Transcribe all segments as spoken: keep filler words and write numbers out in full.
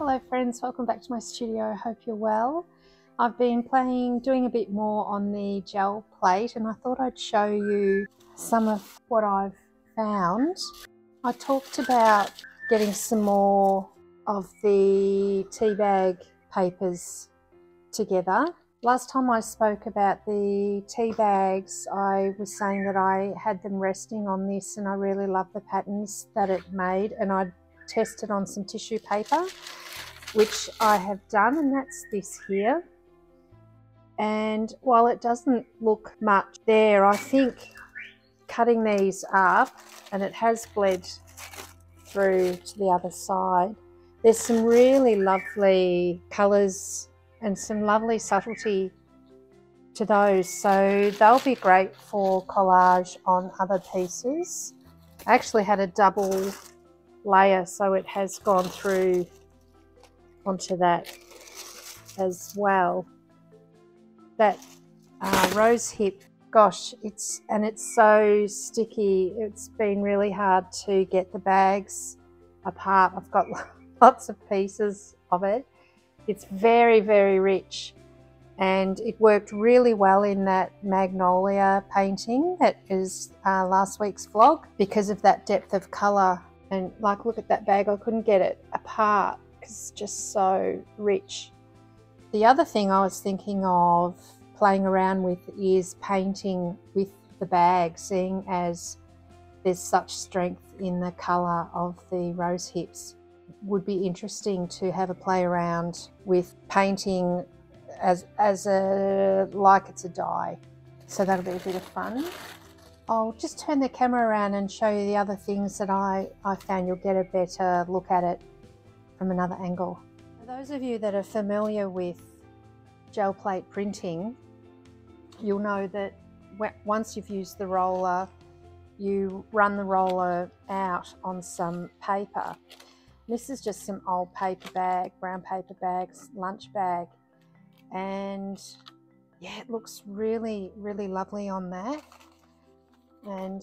Hello friends, welcome back to my studio. Hope you're well. I've been playing, doing a bit more on the gel plate, and I thought I'd show you some of what I've found. I talked about getting some more of the tea bag papers together. Last time I spoke about the tea bags, I was saying that I had them resting on this and I really loved the patterns that it made, and I'd tested on some tissue paper, which I have done, and that's this here. And while it doesn't look much there, I think cutting these up, and it has bled through to the other side, there's some really lovely colours and some lovely subtlety to those, so they'll be great for collage on other pieces. I actually had a double layer, so it has gone through onto that as well. That uh, rose hip, gosh, it's and it's so sticky. It's been really hard to get the bags apart. I've got lots of pieces of it. It's very, very rich, and it worked really well in that magnolia painting that is uh, last week's vlog because of that depth of colour. And like, look at that bag, I couldn't get it apart because it's just so rich. The other thing I was thinking of playing around with is painting with the bag, seeing as there's such strength in the colour of the rose hips. It would be interesting to have a play around with painting as, as a, like it's a dye. So that'll be a bit of fun. I'll just turn the camera around and show you the other things that I, I found. You'll get a better look at it from another angle. For those of you that are familiar with gel plate printing, you'll know that once you've used the roller, you run the roller out on some paper. This is just some old paper bag, brown paper bags, lunch bag. And yeah, it looks really, really lovely on that. And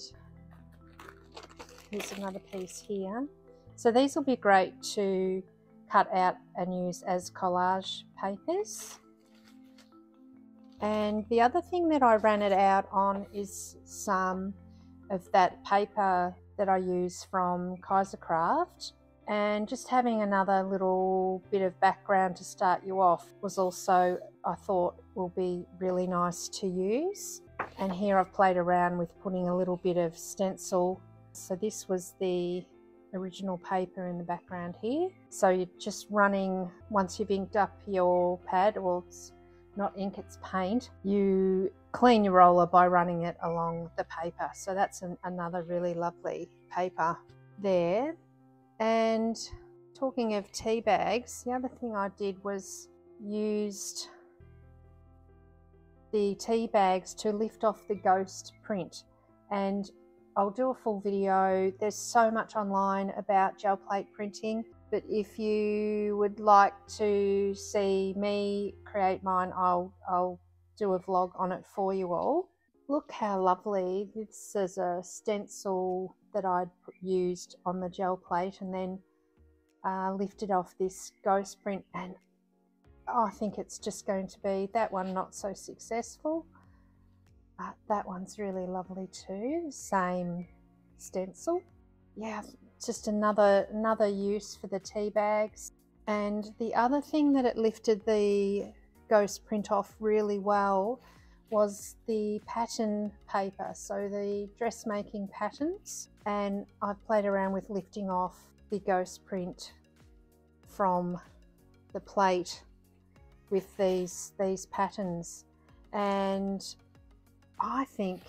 here's another piece here. So these will be great to cut out and use as collage papers. And the other thing that I ran it out on is some of that paper that I use from Kaisercraft. And just having another little bit of background to start you off was also, I thought, will be really nice to use. And here I've played around with putting a little bit of stencil. So this was the original paper in the background here. So you're just running, once you've inked up your pad, or it's not ink, it's paint, you clean your roller by running it along the paper. So that's an, another really lovely paper there. And talking of tea bags, the other thing I did was used the tea bags to lift off the ghost print, and I'll do a full video. There's so much online about gel plate printing, but if you would like to see me create mine, I'll, I'll do a vlog on it for you all. Look how lovely. This is a stencil that I used on the gel plate, and then uh, lifted off this ghost print, and I think it's just going to be that one not so successful. Uh, that one's really lovely too, same stencil. Yeah, just another another use for the tea bags. And the other thing that it lifted the ghost print off really well was the pattern paper, so the dressmaking patterns, and I've played around with lifting off the ghost print from the plate with these these patterns, and I think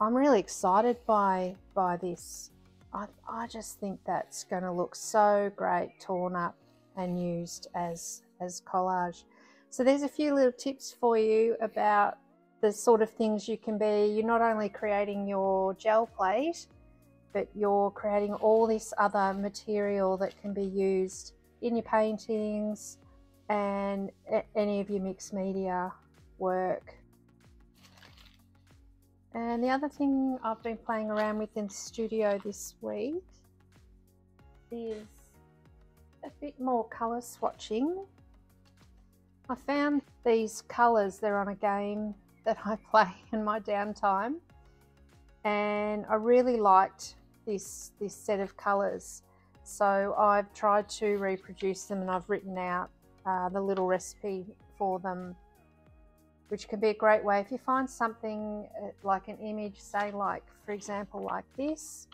I'm really excited by by this. I, I just think that's going to look so great torn up and used as as collage. So there's a few little tips for you about the sort of things you can be. You're not only creating your gel plate, but you're creating all this other material that can be used in your paintings and any of your mixed media work. And the other thing I've been playing around with in the studio this week is a bit more colour swatching. I found these colours, they're on a game that I play in my downtime, and I really liked this this set of colours, so I've tried to reproduce them, and I've written out uh, the little recipe for them, which can be a great way if you find something like an image, say like for example like this,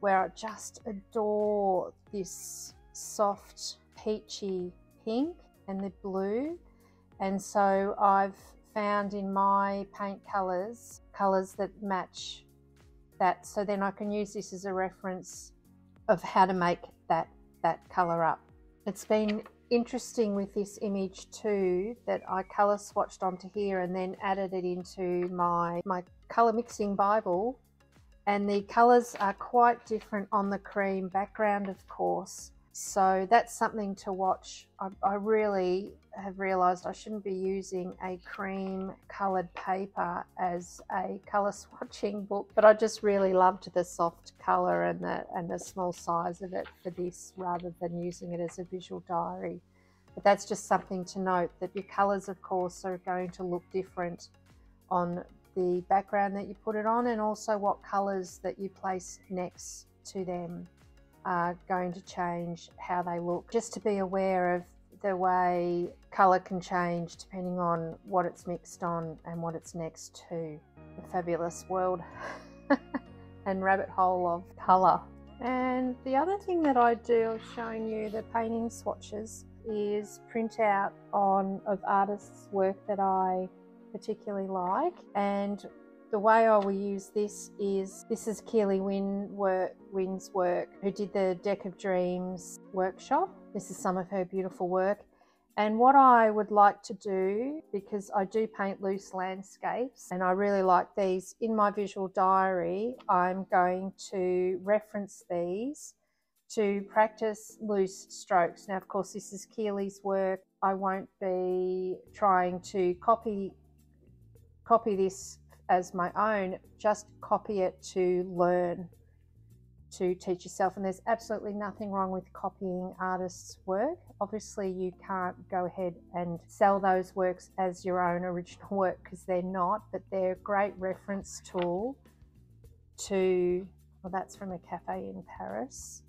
where I just adore this soft peachy pink and the blue. And so I've found in my paint colors colors that match that, so then I can use this as a reference of how to make that that color up. It's been interesting with this image too that I color swatched onto here and then added it into my my color mixing Bible, and the colors are quite different on the cream background, of course, so that's something to watch. I, I really have realized I shouldn't be using a cream colored paper as a color swatching book, but I just really loved the soft color and the and the small size of it for this, rather than using it as a visual diary. But that's just something to note, that your colors of course are going to look different on the background that you put it on, and also what colors that you place next to them are going to change how they look. Just to be aware of the way colour can change depending on what it's mixed on and what it's next to. The fabulous world and rabbit hole of colour. And the other thing that I do, showing you the painting swatches, is print out on of artists' work that I particularly like. And the way I will use this is, this is Keeley Wynne work, Wynne's work, who did the Deck of Dreams workshop. This is some of her beautiful work. And what I would like to do, because I do paint loose landscapes and I really like these, in my visual diary, I'm going to reference these to practice loose strokes. Now, of course, this is Keeley's work. I won't be trying to copy, copy this as my own, just copy it to learn, to teach yourself. And there's absolutely nothing wrong with copying artists' work. Obviously you can't go ahead and sell those works as your own original work, because they're not, but they're a great reference tool to, well, that's from a cafe in Paris.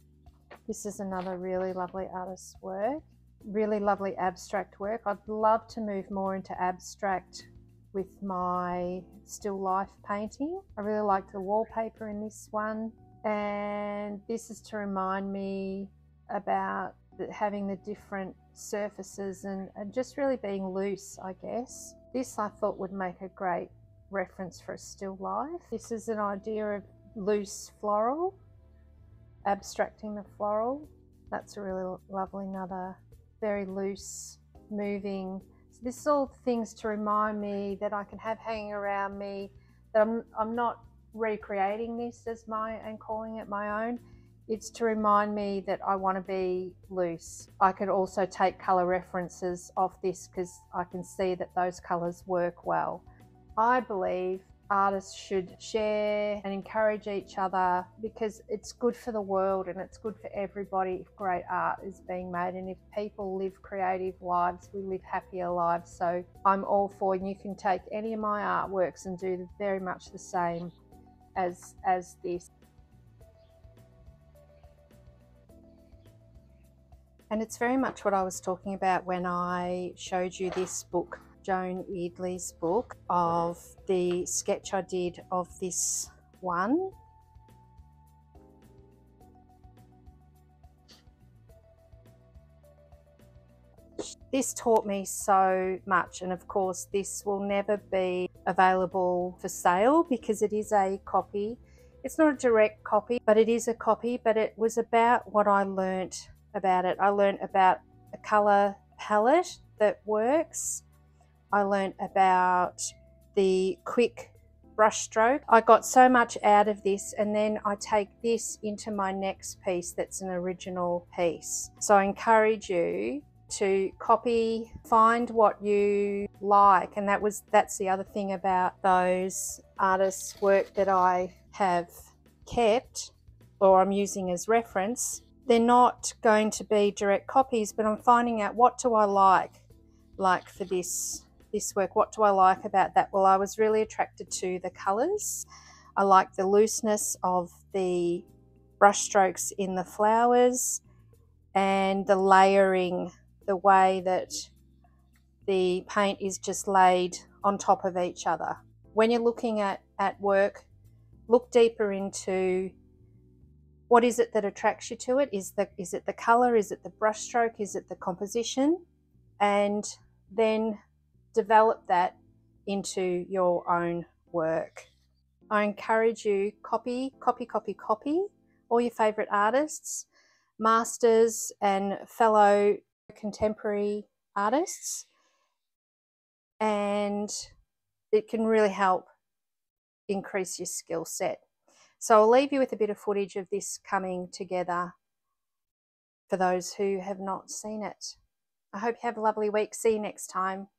This is another really lovely artist's work, really lovely abstract work. I'd love to move more into abstract with my still life painting. I really like the wallpaper in this one, and this is to remind me about having the different surfaces and, and just really being loose, I guess. This I thought would make a great reference for a still life. This is an idea of loose floral, abstracting the floral. That's a really lovely, another very loose moving. So this is all things to remind me that I can have hanging around me, that I'm, I'm not recreating this as my and calling it my own. It's to remind me that I want to be loose. I could also take colour references off this, because I can see that those colours work well. I believe artists should share and encourage each other, because it's good for the world and it's good for everybody if great art is being made, and if people live creative lives, we live happier lives. So I'm all for, and you can take any of my artworks and do very much the same as as this. And it's very much what I was talking about when I showed you this book, Joan Eardley's book, of the sketch I did of this one. This taught me so much, and of course this will never be available for sale because it is a copy. It's not a direct copy, but it is a copy. But it was about what I learnt about it. I learnt about a colour palette that works. I learnt about the quick brush stroke. I got so much out of this, and then I take this into my next piece that's an original piece. So I encourage you to copy, find what you like. And that was that's the other thing about those artists' work that I have kept, or I'm using as reference, they're not going to be direct copies, but I'm finding out what do I like, like for this this work, what do I like about that? Well, I was really attracted to the colours. I like the looseness of the brush strokes in the flowers and the layering, the way that the paint is just laid on top of each other. When you're looking at, at work, look deeper into what is it that attracts you to it. Is, the, is it the colour? Is it the brush stroke? Is it the composition? And then develop that into your own work. I encourage you, copy, copy, copy, copy all your favourite artists, masters and fellow contemporary artists, and it can really help increase your skill set. So I'll leave you with a bit of footage of this coming together for those who have not seen it. I hope you have a lovely week. See you next time.